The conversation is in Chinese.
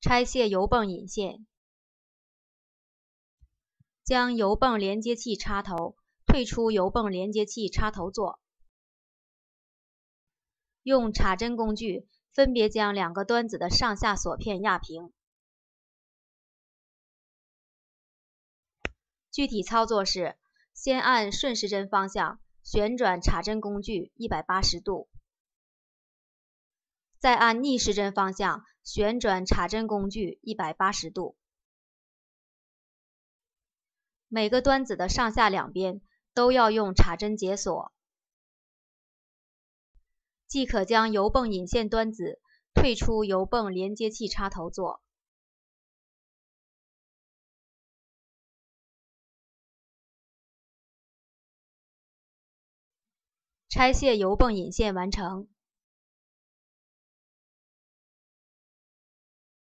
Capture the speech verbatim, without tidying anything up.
拆卸油泵引线，将油泵连接器插头退出油泵连接器插头座，用插针工具分别将两个端子的上下锁片压平。具体操作是：先按顺时针方向旋转插针工具一百八十度，再按逆时针方向旋转插针工具一百八十度。每个端子的上下两边都要用插针解锁，即可将油泵引线端子退出油泵连接器插头座。拆卸油泵引线完成。